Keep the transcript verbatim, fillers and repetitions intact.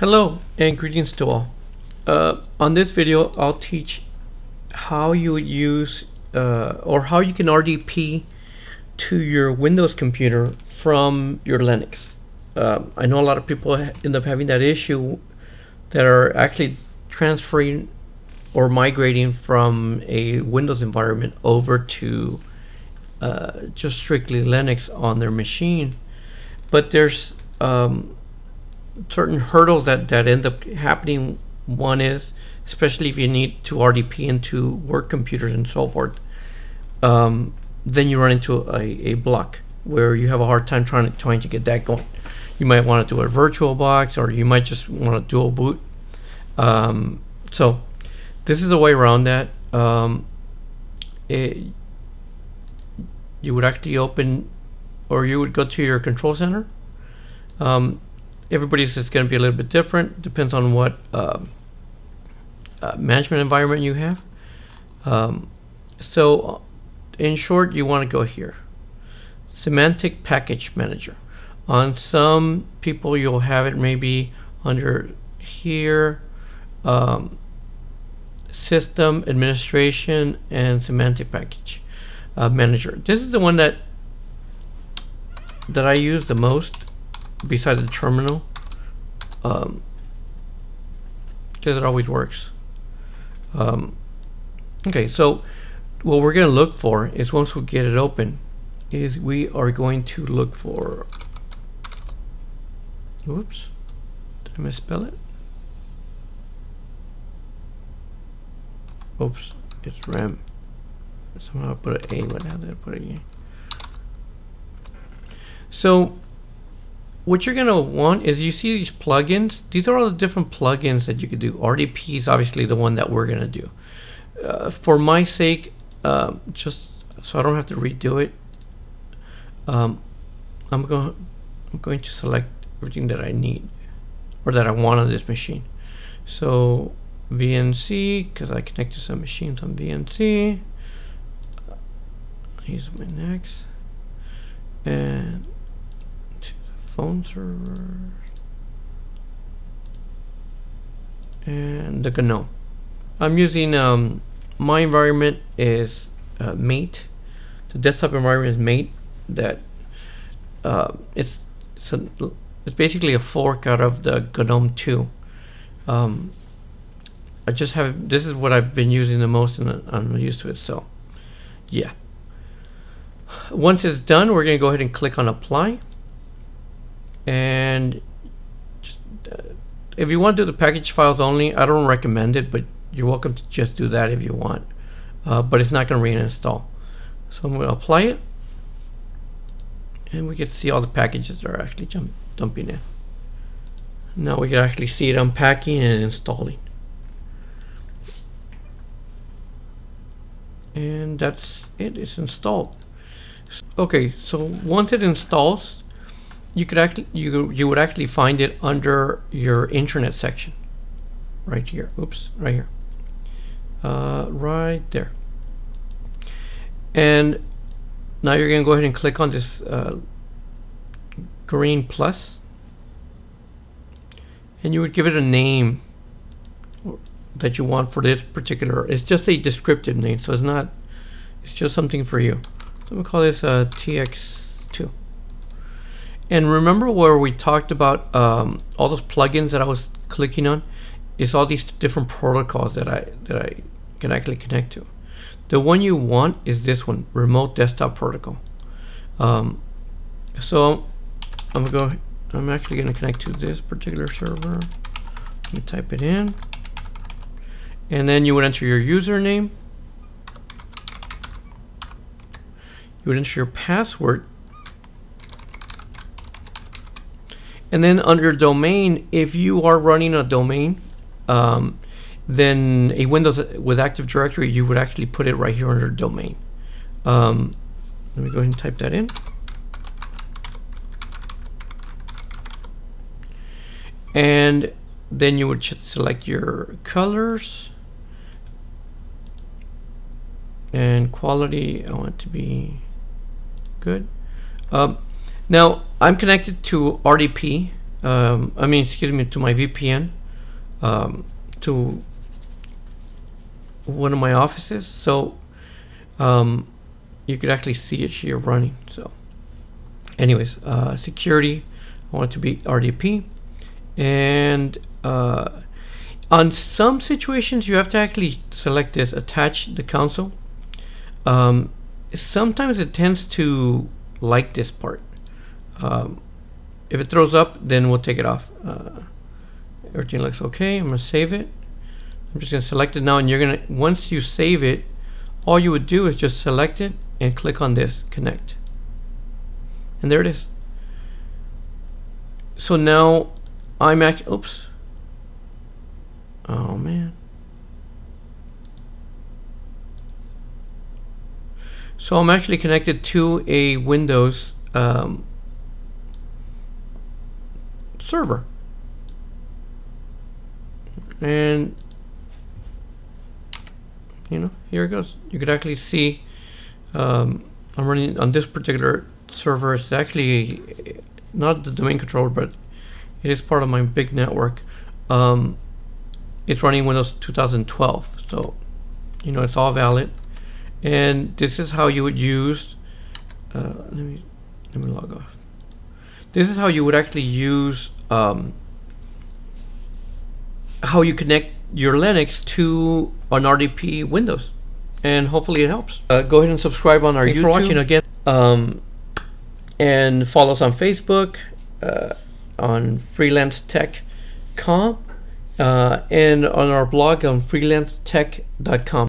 Hello and greetings to all. Uh, on this video, I'll teach how you would use uh, or how you can R D P to your Windows computer from your Linux. Uh, I know a lot of people end up having that issue that are actually transferring or migrating from a Windows environment over to uh, just strictly Linux on their machine. But there's um, certain hurdles that, that end up happening. One is, especially if you need to R D P into work computers and so forth, um, then you run into a, a block where you have a hard time trying to, trying to get that going. You might want to do a virtual box, or you might just want to dual boot. Um, so this is a way around that. Um, it, you would actually open, or you would go to your control center. Um, Everybody's is going to be a little bit different. Depends on what uh, uh, management environment you have. Um, so in short, you want to go here. Semantic Package Manager. On some people, you'll have it maybe under here. Um, System, Administration, and Semantic Package uh, Manager. This is the one that, that I use the most. Beside the terminal, um, because it always works. Um, okay, so what we're going to look for is, once we get it open, is we are going to look for. Oops, did I misspell it? Oops, it's RAM. Somehow I put an A, but how did I put it again? So. What you're going to want is, you see these plugins. These are all the different plugins that you could do. R D P is obviously the one that we're going to do. Uh, for my sake, uh, just so I don't have to redo it, um, I'm, go I'm going to select everything that I need or that I want on this machine. So V N C, because I connect to some machines on V N C. Uh, here's my next. And phone server and the GNOME. I'm using um, my environment is uh, Mate. The desktop environment is Mate. That uh, it's it's, a, it's basically a fork out of the GNOME two. Um, I just have this is what I've been using the most, and I'm used to it. So yeah. Once it's done, we're going to go ahead and click on Apply. And just, uh, if you want to do the package files only, I don't recommend it, but you're welcome to just do that if you want. Uh, but it's not going to reinstall. So I'm going to apply it. And we can see all the packages that are actually jump, dumping in. Now we can actually see it unpacking and installing. And that's it. It's installed. Okay, so once it installs, you could actually you you would actually find it under your internet section, right here. Oops, right here, uh, right there. And now you're going to go ahead and click on this uh, green plus, and you would give it a name that you want for this particular. It's just a descriptive name, so it's not. It's just something for you. So we'll call this uh, T X two. And remember where we talked about um, all those plugins that I was clicking on? It's all these different protocols that I that I can actually connect to. The one you want is this one, Remote Desktop Protocol. Um, so I'm gonna go. I'm actually going to connect to this particular server. Let me type it in, and then you would enter your username. You would enter your password. And then under domain, if you are running a domain, um, then a Windows with Active Directory, you would actually put it right here under domain. Um, let me go ahead and type that in. And then you would just select your colors and quality. I want it to be good. Um, Now, I'm connected to R D P, um, I mean, excuse me, to my V P N, um, to one of my offices. So um, you could actually see it here running. So anyways, uh, security, I want it to be R D P. And uh, on some situations, you have to actually select this, attach the console. Um, sometimes it tends to like this part. Um, if it throws up, then we'll take it off. Uh, everything looks okay. I'm gonna save it. I'm just gonna select it now, and you're gonna, once you save it, all you would do is just select it and click on this, connect. And there it is. So now I'm at, oops. Oh man. So I'm actually connected to a Windows um, server. And you know, here it goes. You could actually see um, I'm running on this particular server. It's actually not the domain controller, but it is part of my big network. Um, it's running Windows two thousand twelve, so you know, it's all valid. And this is how you would use. Uh, let me let me log off. This is how you would actually use um, how you connect your Linux to an R D P Windows, and hopefully it helps. Uh, go ahead and subscribe on our Thanks YouTube. For watching again, um, and follow us on Facebook, uh, on freelance tech dot com, uh, and on our blog on freelance tech dot com.